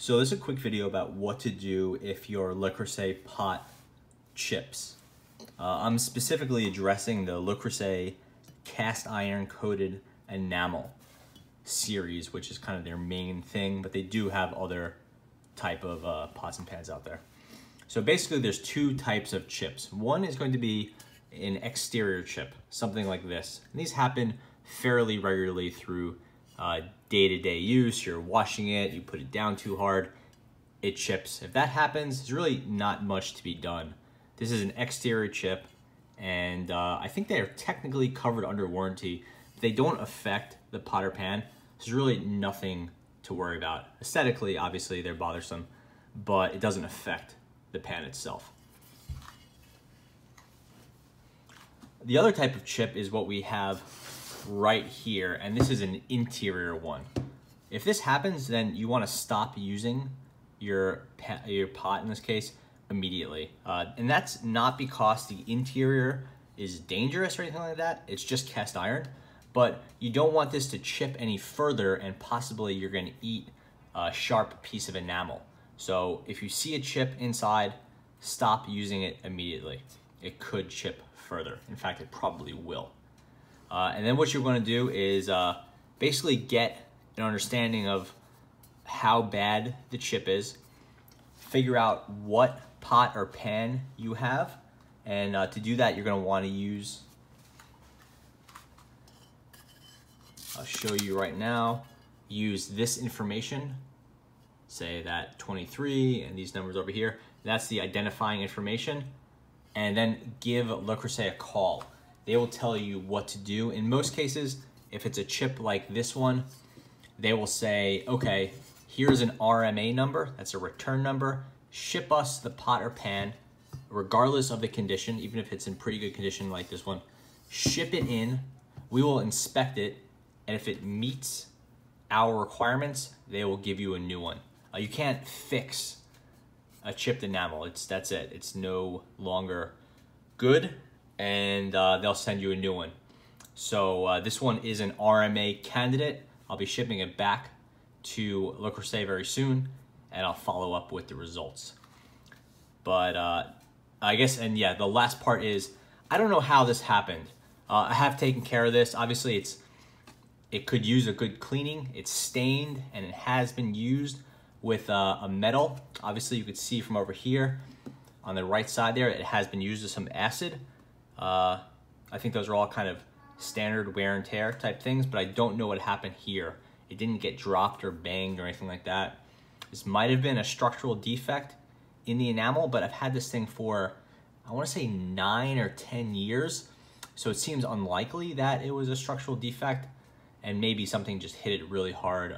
So this is a quick video about what to do if your Le Creuset pot chips. I'm specifically addressing the Le Creuset cast iron coated enamel series, which is kind of their main thing, but they do have other type of pots and pans out there. So basically there's two types of chips. One is going to be an exterior chip, something like this. And these happen fairly regularly through day-to-day use. You're washing it, you put it down too hard, it chips. If that happens, there's really not much to be done. This is an exterior chip, and I think they are technically covered under warranty. They don't affect the pot or pan. There's really nothing to worry about. Aesthetically, obviously, they're bothersome, but it doesn't affect the pan itself. The other type of chip is what we have right here, and this is an interior one. If this happens, then you want to stop using your pot in this case immediately, and that's not because the interior is dangerous or anything like that. It's just cast iron, but you don't want this to chip any further, and possibly you're going to eat a sharp piece of enamel. So if you see a chip inside, stop using it immediately. It could chip further. In fact, it probably will. And then what you're going to do is basically get an understanding of how bad the chip is, figure out what pot or pan you have, and to do that, you're going to want to use, I'll show you right now, use this information, say that 23 and these numbers over here, that's the identifying information, and then give Le Creuset a call. They will tell you what to do. In most cases, if it's a chip like this one, they will say, okay, here's an RMA number, that's a return number, ship us the pot or pan, regardless of the condition, even if it's in pretty good condition like this one, ship it in, we will inspect it, and if it meets our requirements, they will give you a new one. You can't fix a chipped enamel, that's it, it's no longer good, and they'll send you a new one. So this one is an RMA candidate. I'll be shipping it back to Le Creuset very soon, and I'll follow up with the results. But I guess, and yeah, the last part is, I don't know how this happened. I have taken care of this. Obviously, it could use a good cleaning. It's stained, and it has been used with a metal. Obviously, you could see from over here on the right side there, it has been used with some acid. I think those are all kind of standard wear and tear type things, but I don't know what happened here. It didn't get dropped or banged or anything like that. This might have been a structural defect in the enamel, but I've had this thing for, I want to say 9 or 10 years. So it seems unlikely that it was a structural defect, and maybe something just hit it really hard.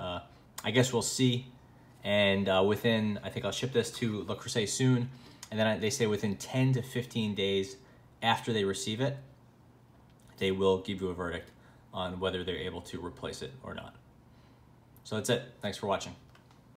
I guess we'll see. And I think I'll ship this to Le Creuset soon. And then they say within 10 to 15 days, after they receive it, they will give you a verdict on whether they're able to replace it or not. So that's it. Thanks for watching.